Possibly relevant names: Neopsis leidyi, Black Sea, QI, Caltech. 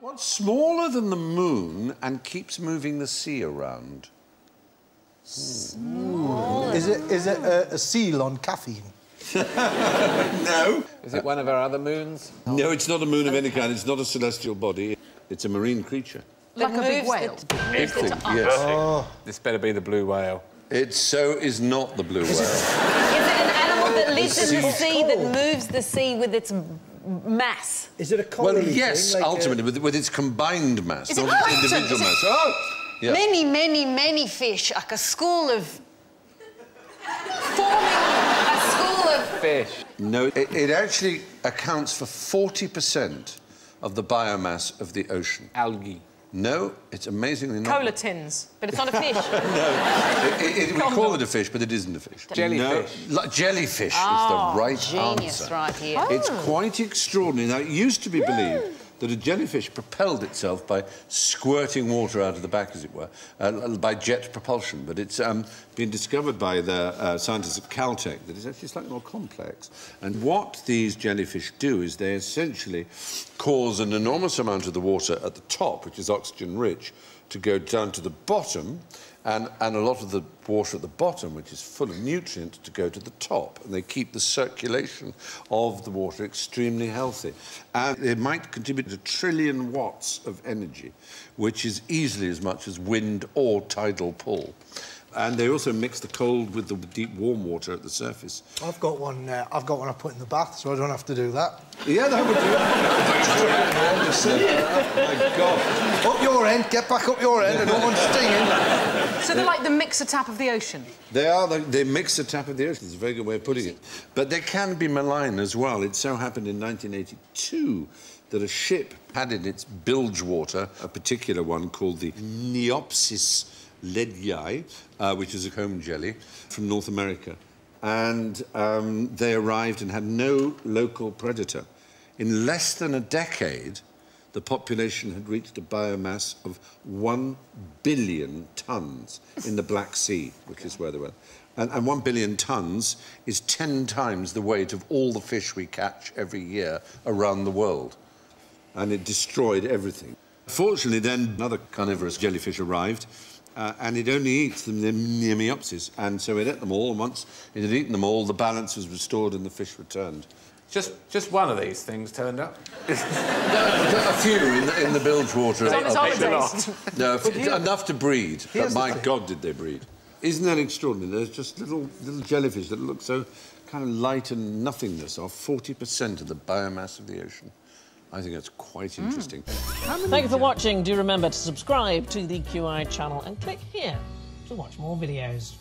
What's smaller than the moon and keeps moving the sea around? Is it a seal on caffeine? No. Is it one of our other moons? No, it's not a moon of any kind. It's not a celestial body. It's a marine creature. Like a big whale? Big thing, yes. Oh. This better be the blue whale. It so is not the blue whale. Is it an animal that lives in the sea that moves the sea with its mass? Is it a colony? Well, yes, thing, like ultimately, with its combined mass, not its individual mass. Oh! Yeah. Many, many, many fish, like a school of... forming a school of... Fish. No, it actually accounts for 40% of the biomass of the ocean. Algae. No, it's amazingly not. Cola tins, but it's not a fish. No, we call it a fish, but it isn't a fish. Jellyfish. No, jellyfish is the right genius answer. Right here. Oh. It's quite extraordinary. Now, it used to be believed that a jellyfish propelled itself by squirting water out of the back, as it were, by jet propulsion. But it's been discovered by the scientists at Caltech that it's actually slightly more complex. And what these jellyfish do is they essentially cause an enormous amount of the water at the top, which is oxygen-rich, to go down to the bottom, and a lot of the water at the bottom, which is full of nutrients, to go to the top. And they keep the circulation of the water extremely healthy. And they might contribute 1 trillion watts of energy, which is easily as much as wind or tidal pull. And they also mix the cold with the deep, warm water at the surface. I've got one I put in the bath, so I don't have to do that. Yeah, that would do it. Oh, my God. Up your end, get back up your end, and no one's stinging. So they're like the mixer tap of the ocean? They are the mixer tap of the ocean. It's a very good way of putting it. But they can be malign as well. It so happened in 1982 that a ship had in its bilge water a particular one called the Neopsis leidyi, which is a comb jelly from North America. And they arrived and had no local predator. In less than a decade, the population had reached a biomass of 1 billion tonnes in the Black Sea, which is where they were. And 1 billion tonnes is 10 times the weight of all the fish we catch every year around the world. And it destroyed everything. Fortunately, then, another carnivorous jellyfish arrived, and it only eats them, the Neopsis, and so it ate them all. And once it had eaten them all, the balance was restored and the fish returned. Just one of these things turned up. No, a few in the bilge water. Enough to breed. But my God, did they breed! Isn't that extraordinary? There's just little jellyfish that look so kind of light and nothingness are 40% of the biomass of the ocean. I think that's quite interesting. Thanks for watching. Do remember to subscribe to the QI channel and click here to watch more videos.